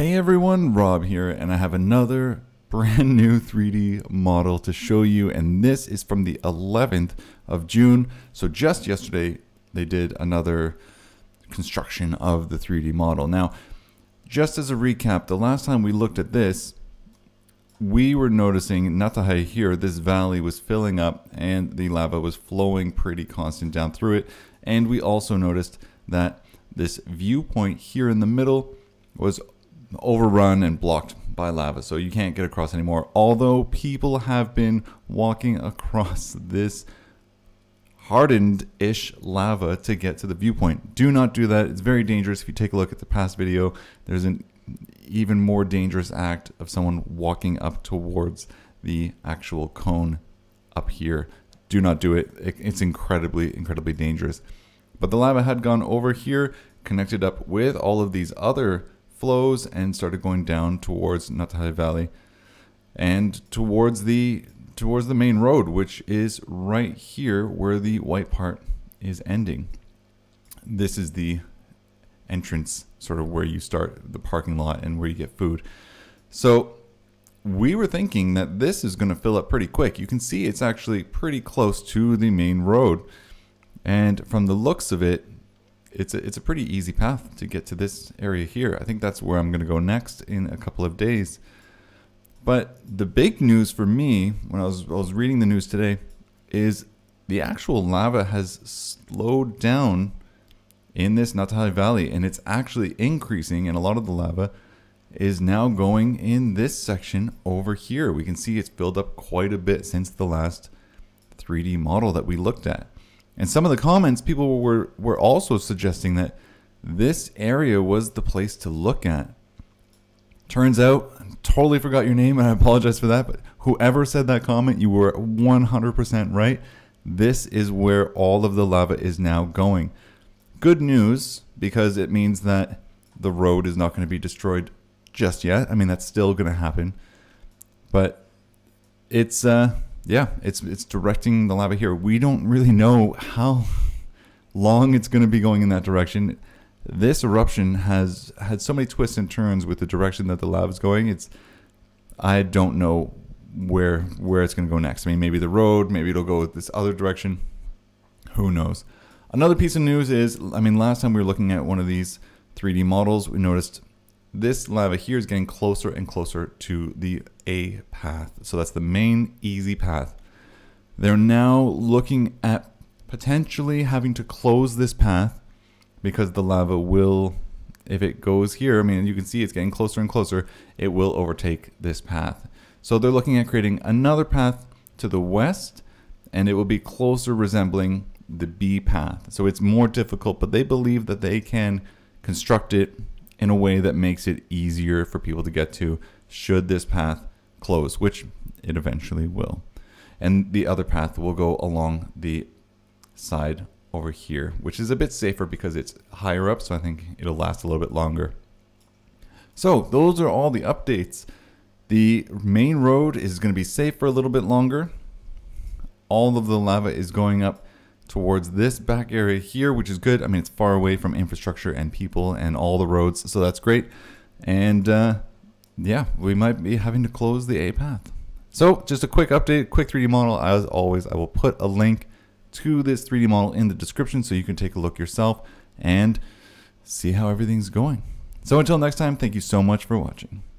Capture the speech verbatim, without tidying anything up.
Hey everyone, Rob here, and I have another brand new three D model to show you, and this is from the eleventh of June. So just yesterday they did another construction of the three D model. Now, just as a recap, the last time we looked at this, we were noticing Nátthagi here, this valley was filling up and the lava was flowing pretty constant down through it. And we also noticed that this viewpoint here in the middle was overrun and blocked by lava, so you can't get across anymore, although people have been walking across this hardened-ish lava to get to the viewpoint. Do not do that. It's very dangerous. If you take a look at the past video, there's an even more dangerous act of someone walking up towards the actual cone up here. Do not do it. It's incredibly, incredibly dangerous. But the lava had gone over here, connected up with all of these other flows, and started going down towards Nátthagi Valley and towards the towards the main road, which is right here where the white part is ending. This is the entrance, sort of where you start the parking lot and where you get food. So we were thinking that this is going to fill up pretty quick. You can see it's actually pretty close to the main road, and from the looks of it, It's a, it's a pretty easy path to get to this area here. I think that's where I'm going to go next in a couple of days. But the big news for me, when I was, I was reading the news today, is the actual lava has slowed down in this Nátthagi Valley, and it's actually increasing, and a lot of the lava is now going in this section over here. We can see it's built up quite a bit since the last three D model that we looked at. And some of the comments, people were, were also suggesting that this area was the place to look at. Turns out, I totally forgot your name and I apologize for that, but whoever said that comment, you were one hundred percent right. This is where all of the lava is now going. Good news, because it means that the road is not going to be destroyed just yet. I mean, that's still going to happen. But it's... Uh, Yeah, it's it's directing the lava here. We don't really know how long it's going to be going in that direction. This eruption has had so many twists and turns with the direction that the lava is going. It's I don't know where where it's going to go next. I mean, maybe the road, maybe it'll go this other direction. Who knows? Another piece of news is, I mean, last time we were looking at one of these three D models, we noticed this lava here is getting closer and closer to the A path. So that's the main easy path. They're now looking at potentially having to close this path because the lava will, if it goes here, I mean, you can see it's getting closer and closer, it will overtake this path. So they're looking at creating another path to the west, and it will be closer resembling the B path. So it's more difficult, but they believe that they can construct it in a way that makes it easier for people to get to should this path close, which it eventually will. And the other path will go along the side over here, which is a bit safer because it's higher up, so I think it'll last a little bit longer. So those are all the updates. The main road is going to be safe for a little bit longer. All of the lava is going up towards this back area here, which is good. I mean, it's far away from infrastructure and people and all the roads, so that's great. And uh, yeah, we might be having to close the A path. So just a quick update, quick three D model. As always, I will put a link to this three D model in the description so you can take a look yourself and see how everything's going. So until next time, thank you so much for watching.